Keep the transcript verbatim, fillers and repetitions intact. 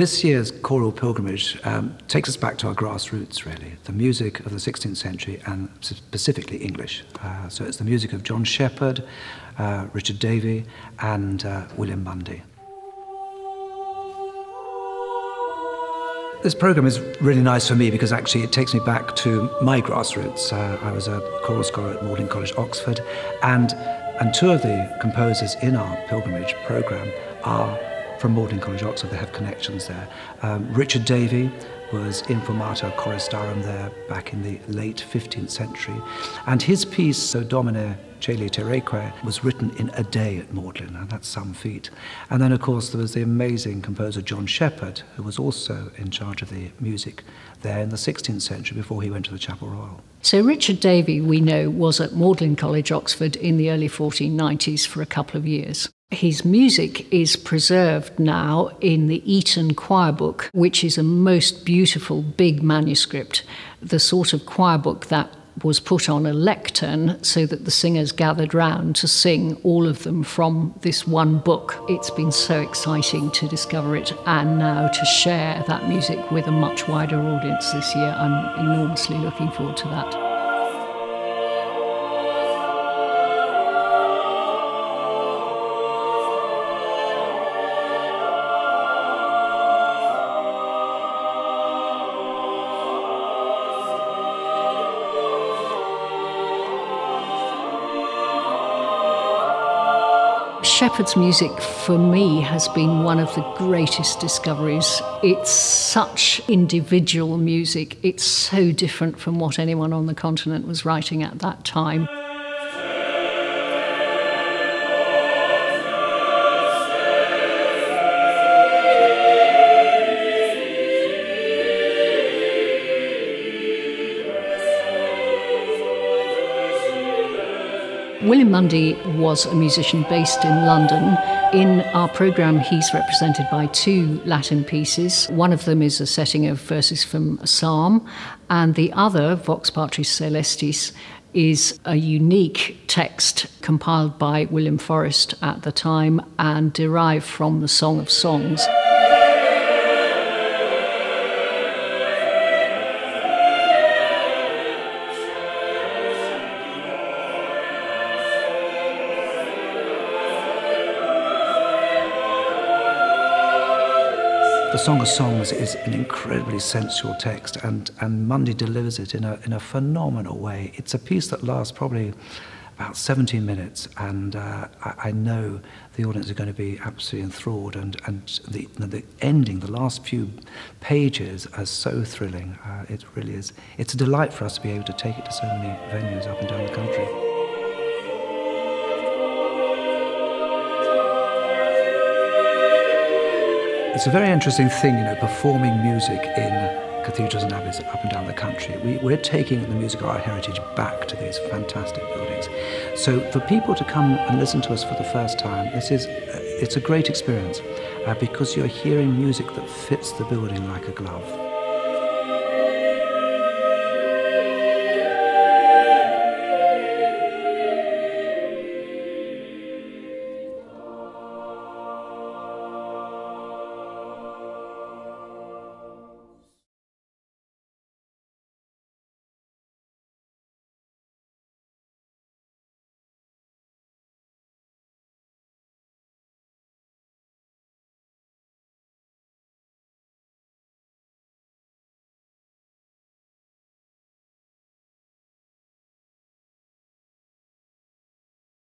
this year's choral pilgrimage um, takes us back to our grassroots, really, the music of the sixteenth century and specifically English. Uh, so it's the music of John Sheppard, uh, Richard Davy, and uh, William Mundy. This program is really nice for me because actually it takes me back to my grassroots. Uh, I was a choral scholar at Magdalen College Oxford, and, and two of the composers in our pilgrimage program are from Magdalen College Oxford. They have connections there. Um, Richard Davy was informator choristarum there back in the late fifteenth century, and his piece, So Domine Celi Terreque, was written in a day at Magdalen, and that's some feat. And then, of course, there was the amazing composer John Sheppard, who was also in charge of the music there in the sixteenth century before he went to the Chapel Royal. So Richard Davy, we know, was at Magdalen College, Oxford in the early fourteen nineties for a couple of years. His music is preserved now in the Eton Choir book, which is a most beautiful big manuscript, the sort of choir book that was put on a lectern so that the singers gathered round to sing, all of them, from this one book. It's been so exciting to discover it and now to share that music with a much wider audience this year. I'm enormously looking forward to that. Sheppard's music, for me, has been one of the greatest discoveries. It's such individual music. It's so different from what anyone on the continent was writing at that time. William Mundy was a musician based in London. In our programme, he's represented by two Latin pieces. One of them is a setting of verses from a psalm, and the other, Vox Patris Celestis, is a unique text compiled by William Forrest at the time and derived from the Song of Songs. The Song of Songs is an incredibly sensual text, and, and Mundy delivers it in a, in a phenomenal way. It's a piece that lasts probably about seventeen minutes, and uh, I, I know the audience are going to be absolutely enthralled, and, and the, the ending, the last few pages are so thrilling. Uh, it really is. It's a delight for us to be able to take it to so many venues up and down the country. It's a very interesting thing, you know, performing music in cathedrals and abbeys up and down the country. We, we're taking the music of our heritage back to these fantastic buildings. So for people to come and listen to us for the first time, this is, it's a great experience uh, because you're hearing music that fits the building like a glove.